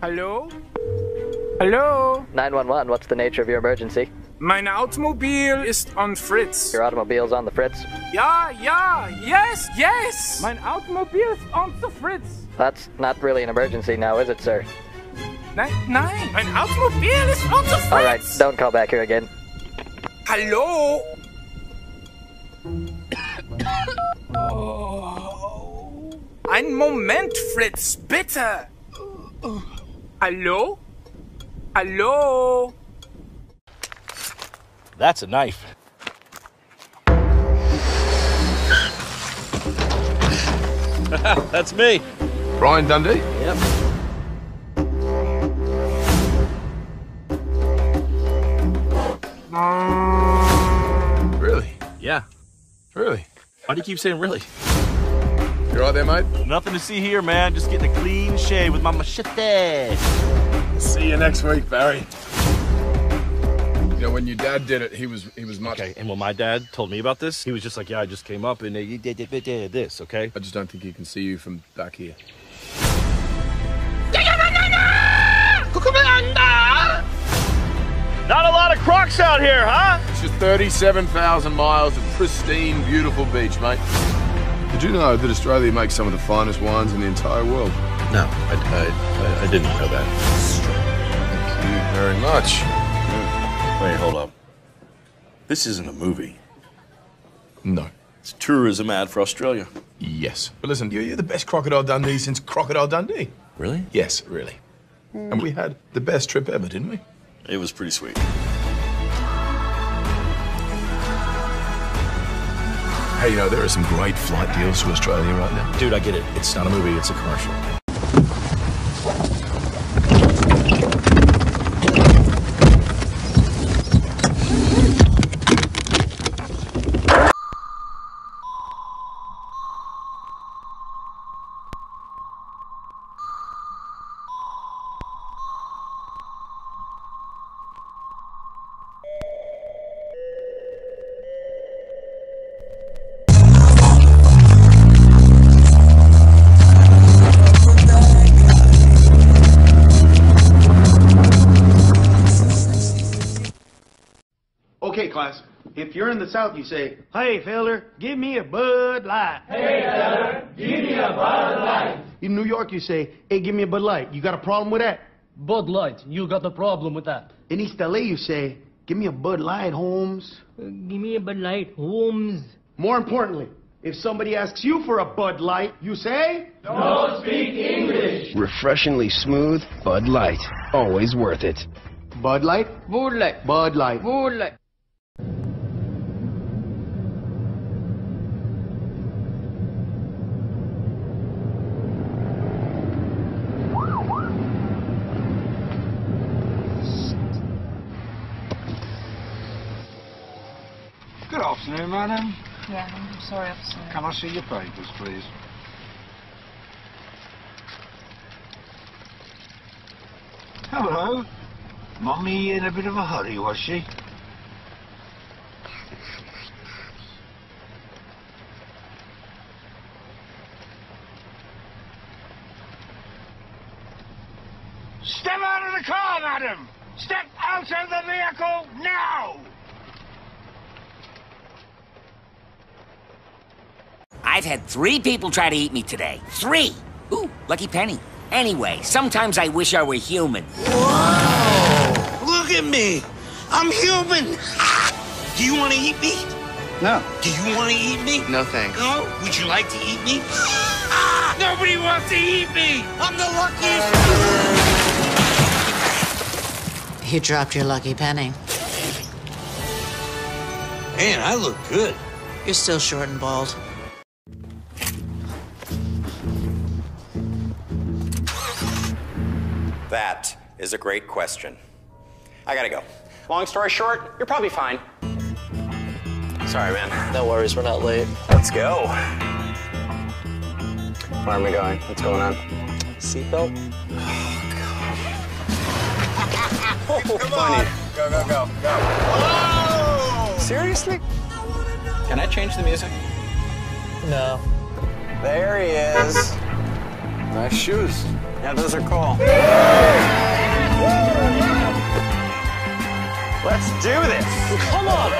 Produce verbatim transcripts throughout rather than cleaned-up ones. Hello? Hello? nine one one, what's the nature of your emergency? Mein Automobile ist on Fritz. Your automobile's on the Fritz? Ja, ja, yes, yes! Mein Automobil ist on the Fritz. That's not really an emergency now, is it, sir? Nein, nein, mein Automobil ist on the Fritz! Alright, don't call back here again. Hello? Oh. Ein Moment, Fritz, bitte! Hello? Hello? That's a knife. That's me. Brian Dundee? Yep. Really? Yeah. Really? Why do you keep saying really? You all right there, mate? Nothing to see here, man. Just getting a clean shave with my machete. See you next week, Barry. You know, when your dad did it, he was he was much. Okay, and when my dad told me about this, he was just like, yeah, I just came up and they did this, okay? I just don't think he can see you from back here. Not a lot of crocs out here, huh? It's just thirty-seven thousand miles of pristine, beautiful beach, mate. Did you know that Australia makes some of the finest wines in the entire world? No, I, I, I didn't know that. Thank you very much. Wait, hold up. This isn't a movie. No. It's a tourism ad for Australia. Yes. But listen, you're the best Crocodile Dundee since Crocodile Dundee. Really? Yes, really. Mm. And we had the best trip ever, didn't we? It was pretty sweet. Hey, you know, there are some great flight deals to Australia right now. Dude, I get it. It's not a movie, it's a commercial. If you're in the South, you say, hey, feller, give me a Bud Light. Hey, feller, give me a Bud Light. In New York, you say, hey, give me a Bud Light. You got a problem with that? Bud Light, you got a problem with that. In East L A, you say, give me a Bud Light, Holmes. Uh, give me a Bud Light, Holmes. More importantly, if somebody asks you for a Bud Light, you say? Don't speak English. Refreshingly smooth Bud Light. Always worth it. Bud Light? Bud Light. Bud Light. Bud Light. Afternoon, madam. Yeah, I'm sorry, officer. Can I see your papers, please? Hello. Mummy in a bit of a hurry, was she? Step out of the car, madam! Step out of the vehicle now! I've had three people try to eat me today. Three! Ooh, lucky penny. Anyway, sometimes I wish I were human. Whoa! Look at me! I'm human! Do you want to eat me? No. Do you want to eat me? No, thanks. No? Would you like to eat me? Ah, nobody wants to eat me! I'm the luckiest! You dropped your lucky penny. Man, I look good. You're still short and bald. That is a great question. I gotta go. Long story short, you're probably fine. Sorry, man. No worries, we're not late. Let's go. Where am I going? What's going on? Seatbelt? Oh, God. Oh, come funny. On. Go, go, go, go. Oh! Seriously? Can I change the music? No. There he is. Nice shoes. Yeah, those are cool. Let's do this. Come on.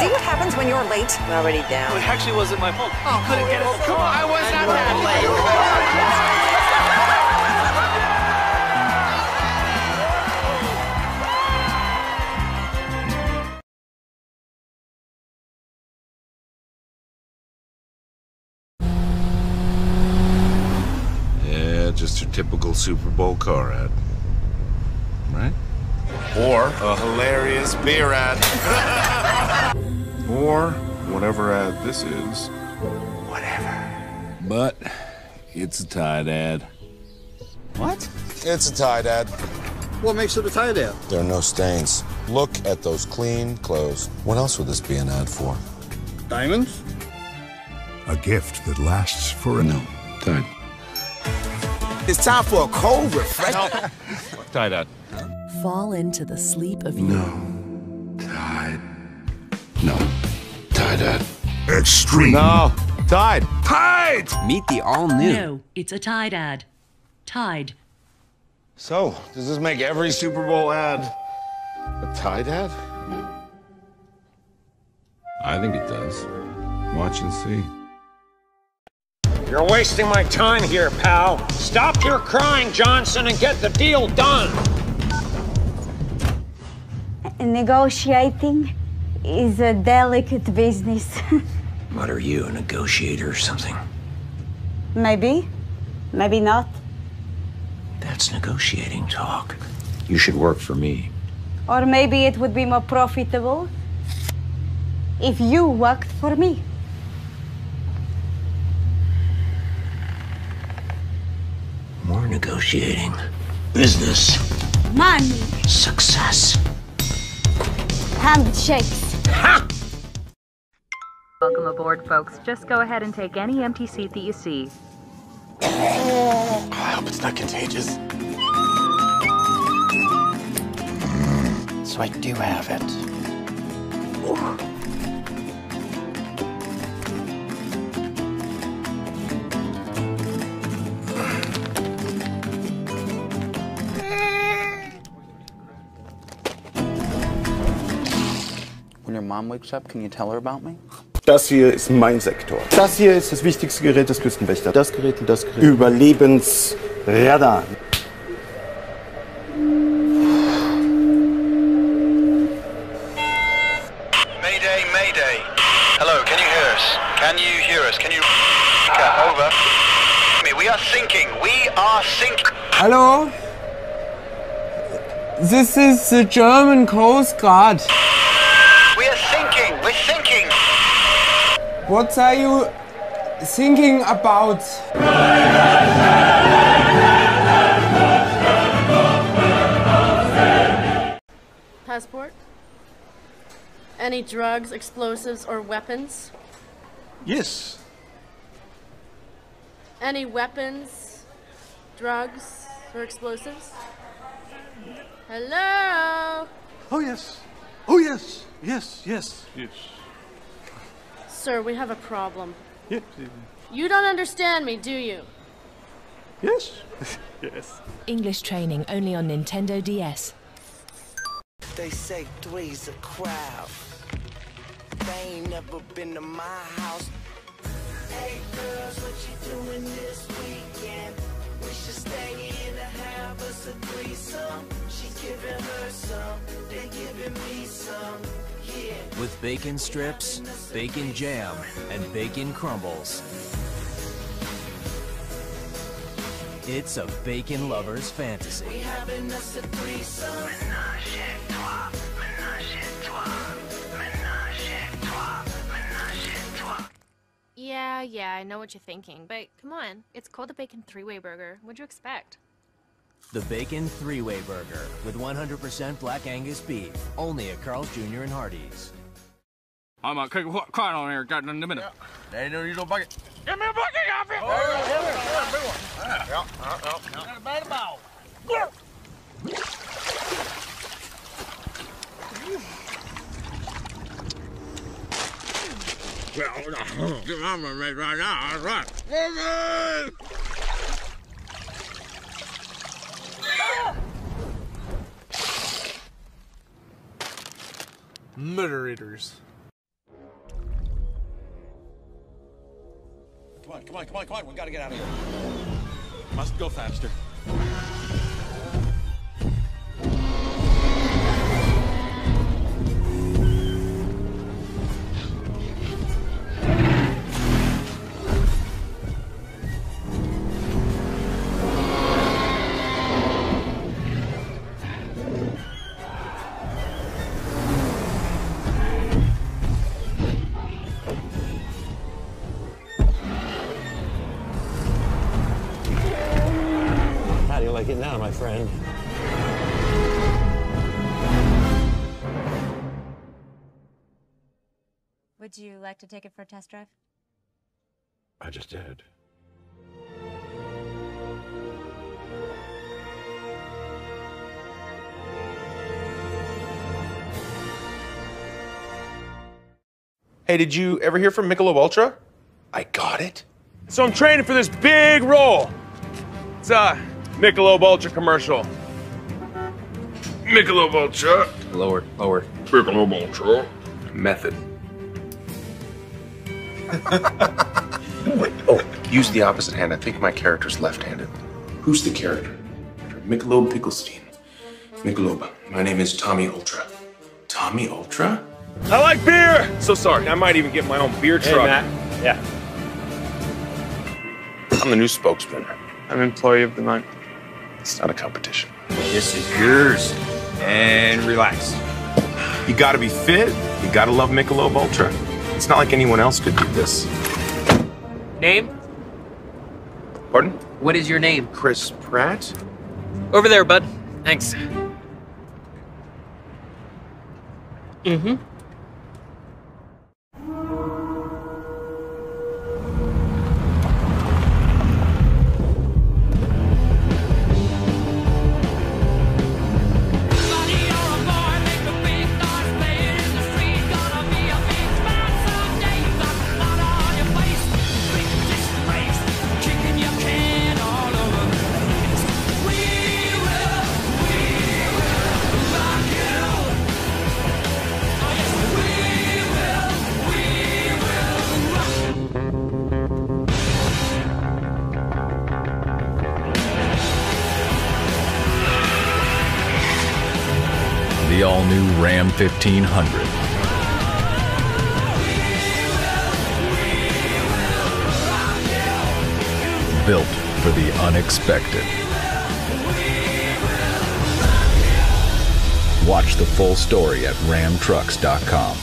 See what happens when you're late? I'm already down. It actually wasn't my fault. Oh, couldn't get it. Oh, come on. I was not that late. Just a typical Super Bowl car ad, right? Or a hilarious beer ad. Or whatever ad this is. Whatever. But it's a Tide ad. What? It's a Tide ad. What makes it a Tide ad? There are no stains. Look at those clean clothes. What else would this be an ad for? Diamonds? A gift that lasts for a... No, Tide. It's time for a cold refresh. No. Tide ad. Fall into the sleep of... No. Tide. No. Tide ad. Extreme. No. Tide. Tide! Meet the all-new... No, it's a Tide ad. Tide. So, does this make every Super Bowl ad a Tide ad? I think it does. Watch and see. You're wasting my time here, pal. Stop your crying, Johnson, and get the deal done. Negotiating is a delicate business. What are you, a negotiator or something? Maybe, maybe not. That's negotiating talk. You should work for me. Or maybe it would be more profitable if you worked for me. More negotiating. Business. Money. Success. Handshakes. Ha! Welcome aboard, folks. Just go ahead and take any empty seat that you see. I hope it's not contagious. So I do have it. Ooh. Mom wakes up, can you tell her about me? Das hier ist mein Sektor. Das hier ist das wichtigste Gerät des Küstenwächters. Das Gerät und das Gerät. Überlebensradar. Mayday, Mayday. Hello, can you hear us? Can you hear us? Can you... Over. We are sinking. We are sinking. Hello? This is the German Coast Guard. What are you thinking about? Passport? Any drugs, explosives, or weapons? Yes. Any weapons, drugs, or explosives? Hello? Oh, yes. Oh, yes. Yes, yes, yes. Sir, we have a problem. Yes. You don't understand me, do you? Yes. Yes. English training only on Nintendo D S. They say three's a crowd. They ain't never been to my house. Hey girls, what you doing this weekend? We should stay in and have us a threesome. She giving her some, they giving me some. With bacon strips, bacon jam, and bacon crumbles. It's a bacon lover's fantasy. We having us a threesome. Menage a trois, menage a trois, menage a trois, menage a trois. Yeah, yeah, I know what you're thinking, but come on. It's called a bacon three-way burger. What'd you expect? The Bacon Three-Way Burger, with one hundred percent Black Angus beef, only at Carl's Junior and Hardee's. I'm a cooking crying on here, got in a minute. There ain't no usual bucket. Give me a bucket, off it! Oh, yeah, yeah, big one. Yeah, yeah, yeah. Murderators. Come on, come on, come on, come on. We gotta get out of here. Must go faster. Now, my friend. Would you like to take it for a test drive? I just did. Hey, did you ever hear from Michelob Ultra? I got it. So I'm training for this big role. It's, uh... Michelob Ultra commercial. Michelob Ultra. Lower, lower. Michelob Ultra. Method. Wait, oh, use the opposite hand. I think my character's left-handed. Who's the character? Michelob Picklestein. Michelob. My name is Tommy Ultra. Tommy Ultra? I like beer! So sorry. I might even get my own beer truck. Hey, Matt. Yeah. I'm the new spokesman. I'm employee of the night. It's not a competition. This is yours. And relax. You gotta be fit. You gotta love Michelob Ultra. It's not like anyone else could do this. Name? Pardon? What is your name? Chris Pratt. Over there, bud. Thanks. Mm-hmm. All-new Ram fifteen hundred. Built for the unexpected. Watch the full story at ram trucks dot com.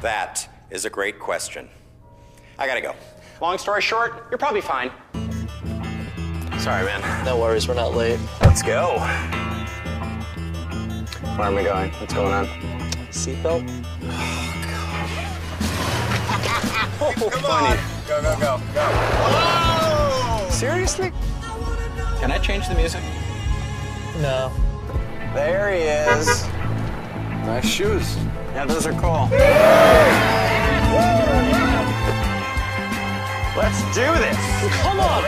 That is a great question. I gotta go. Long story short, you're probably fine. Sorry, man. No worries, we're not late. Let's go. Where am I going? What's going on? Seatbelt? Oh, God. oh, Come funny. On. Go, go, go, go. Oh! Seriously? Can I change the music? No. There he is. Nice shoes. Yeah, those are cool. Let's do this. Come on.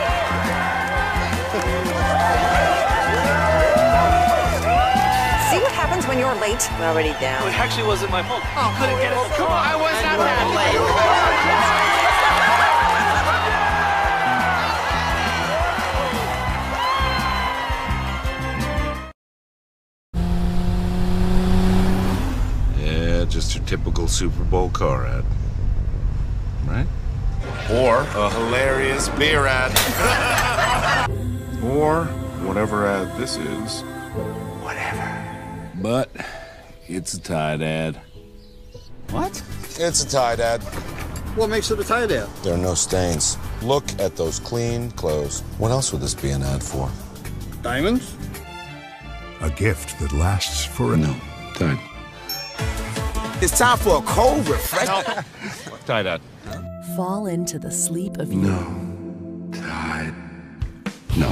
You were late. I'm already down. It actually wasn't my fault. Oh, you couldn't get it. Come on. I was not that late. Yeah, just your typical Super Bowl car ad. Right? Or a hilarious beer ad. Or whatever ad this is. Whatever. But it's a Tide ad. What? It's a Tide ad. What makes it a Tide ad? There are no stains. Look at those clean clothes. What else would this be an ad for? Diamonds? A gift that lasts for a no. Tide. It's time for a cold refresh. No. Tide ad. Fall into the sleep of no. You. Tide. No.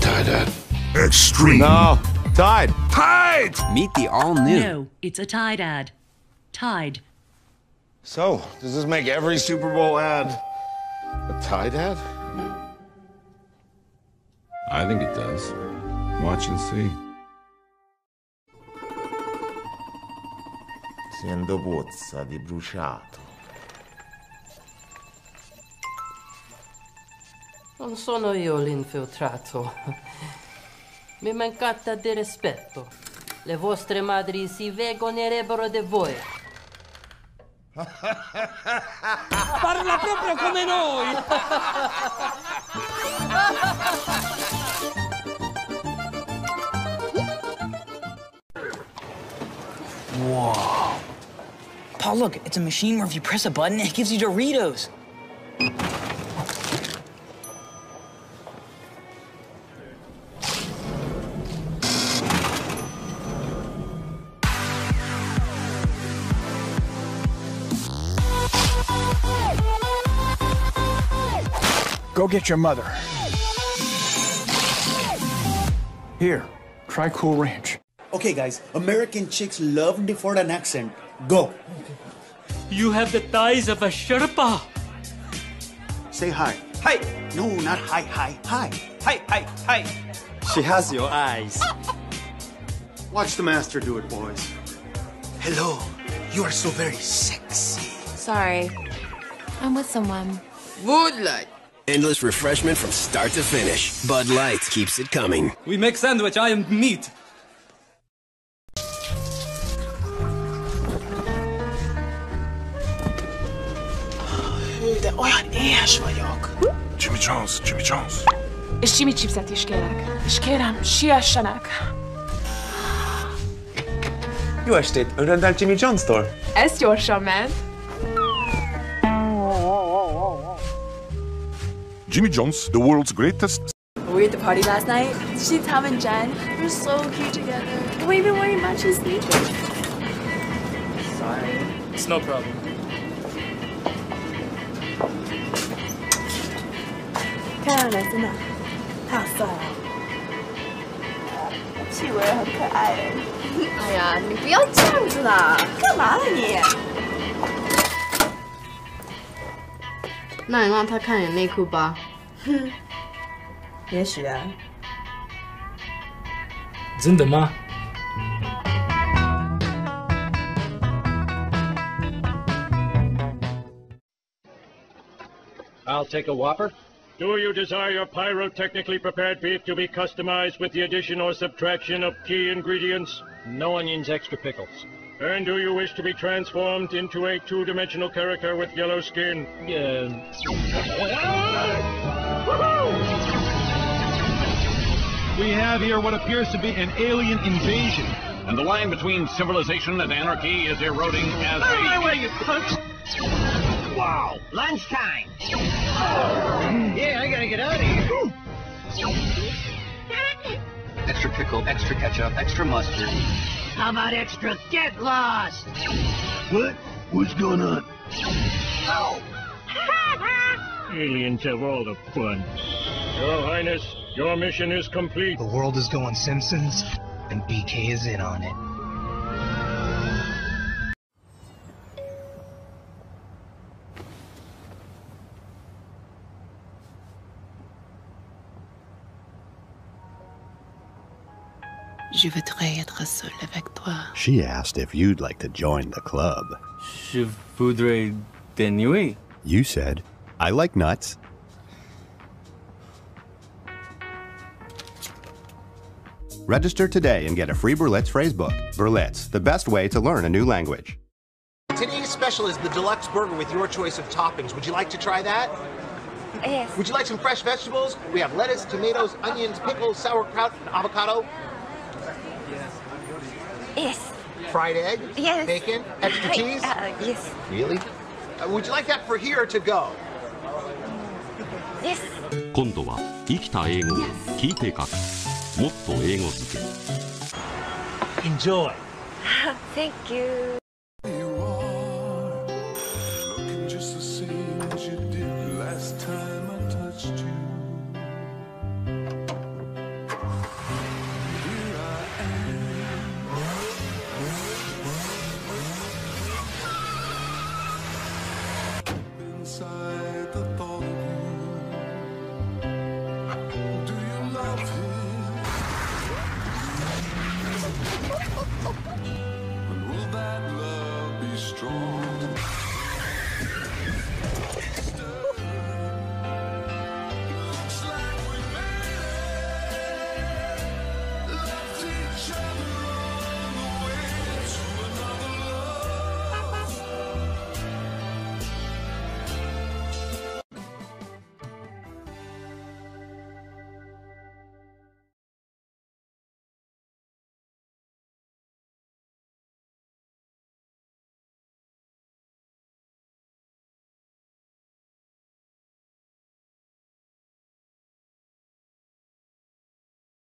Tide ad. Extreme. No. Tide. Tide! Meet the all-new. No, it's a Tide ad. Tide. So, does this make every Super Bowl ad a Tide ad? I think it does. Watch and see. Siendo bozza di bruciato. Non sono io l'infiltrato. Mi mancata di rispetto. Le vostre madri si vergognerebbero di voi. Parla proprio come noi! Whoa. Paul, look, it's a machine where if you press a button, it gives you Doritos. Go get your mother. Here, try Cool Ranch. Okay, guys, American chicks love to for an accent. Go. You have the thighs of a Sherpa. Say hi. Hi. No, not hi, hi, hi. Hi, hi, hi. She has your eyes. Watch the master do it, boys. Hello. You are so very sexy. Sorry. I'm with someone. Woodlight. Endless refreshment from start to finish. Bud Light keeps it coming. We make sandwich, I am meat. De olyan éhes vagyok. Jimmy John's, Jimmy John's. És Jimmy chipset is kérek. És kérem, siessenek. Jó estét, önrendelt Jimmy John's-tól? Ez gyorsan ment. Jimmy John's, the world's greatest. We were at the party last night. She, Tom, and Jen. We're so cute together. We've been wearing matching sneakers. Sorry. It's no problem. Carolina's enough. How sorry. She was so cute. Ay ya, you don't do that. What are you doing? 那你让他看你内裤吧。哼，也许啊。真的吗？I'll take a Whopper. Do you desire your pyrotechnically prepared beef to be customized with the addition or subtraction of key ingredients? No onions, extra pickles. And do you wish to be transformed into a two-dimensional character with yellow skin? Yeah. We have here what appears to be an alien invasion. And the line between civilization and anarchy is eroding as... Oh, wow! Lunchtime! Oh. Yeah, I gotta get out of here. Extra pickle, extra ketchup, extra mustard. How about extra get lost? What? What's going on? Oh! Aliens have all the fun. Your Highness, your mission is complete. The world is going Simpsons, and B K is in on it. Je voudrais être seul avec toi. She asked if you'd like to join the club. Je voudrais des nuits. You said, I like nuts. Register today and get a free Berlitz phrasebook. Berlitz, the best way to learn a new language. Today's special is the deluxe burger with your choice of toppings. Would you like to try that? Yes. Would you like some fresh vegetables? We have lettuce, tomatoes, onions, pickles, sauerkraut, and avocado. Yes. Fried egg? Yes. Bacon? Extra cheese? Uh, yes. Really? Uh, would you like that for here or to go? Yes. 今度は生きた英語を聞いて書く。 もっと英語づけ。Enjoy. Thank you.